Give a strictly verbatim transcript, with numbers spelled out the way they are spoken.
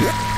Yeah.